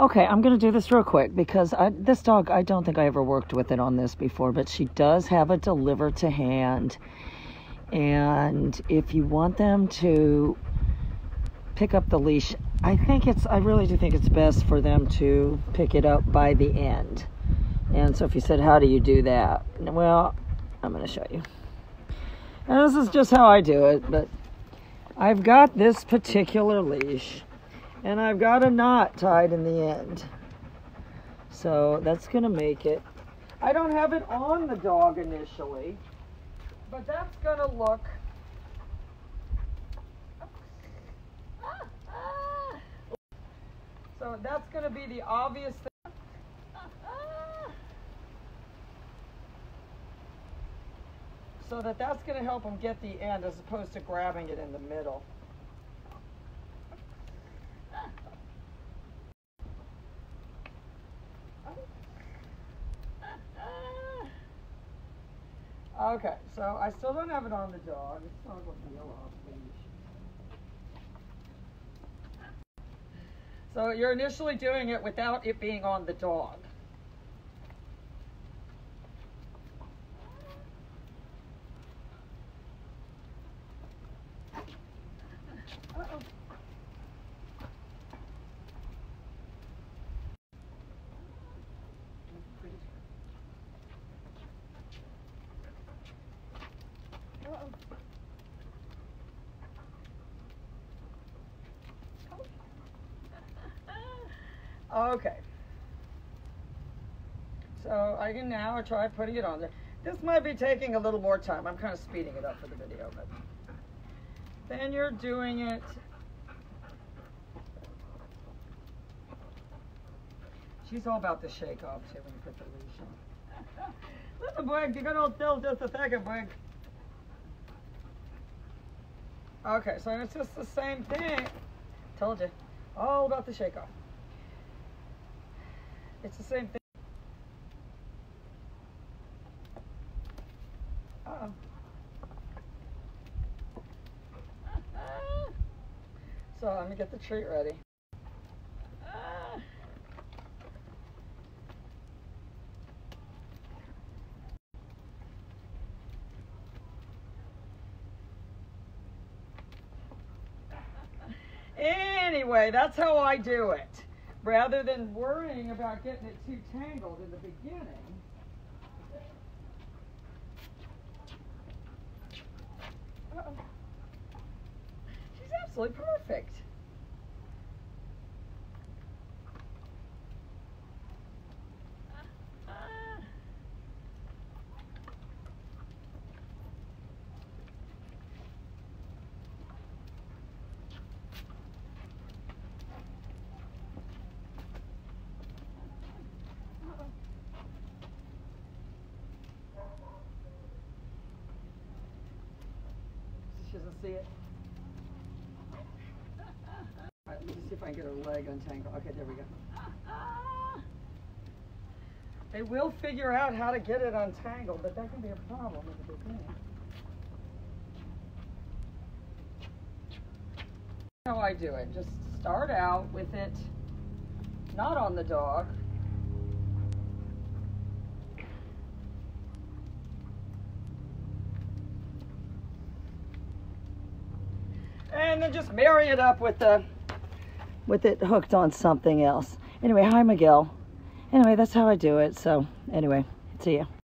Okay, I'm going to do this real quick because this dog, I don't think I ever worked with it on this before, but she does have a deliver to hand. And if you want them to pick up the leash, I really do think it's best for them to pick it up by the end. And so if you said, how do you do that? Well, I'm going to show you. And this is just how I do it, but I've got this particular leash. And I've got a knot tied in the end. So that's going to make it. I don't have it on the dog initially, but that's going to look. So that's going to be the obvious thing. So that's going to help him get the end as opposed to grabbing it in the middle. Okay, so I still don't have it on the dog. It's not going to be off leash. So you're initially doing it without it being on the dog. Okay, so I can now try putting it on there. This might be taking a little more time. I'm kind of speeding it up for the video, but then you're doing it. She's all about the shake off too when you put the leash on. Listen, Brig, you can hold still just a second, Brig. Okay, so it's just the same thing. Told you, all about the shake off. It's the same thing. Uh-oh. So I'm gonna get the treat ready. Anyway, that's how I do it. Rather than worrying about getting it too tangled in the beginning. Uh-oh. She's absolutely perfect. See it? All right, let me just see if I can get her leg untangled. Okay, there we go. They will figure out how to get it untangled, but that can be a problem at the beginning. That's how I do it. Just start out with it not on the dog. And then just marry it up with it hooked on something else. Anyway, hi Miguel. Anyway, that's how I do it. So anyway, see ya.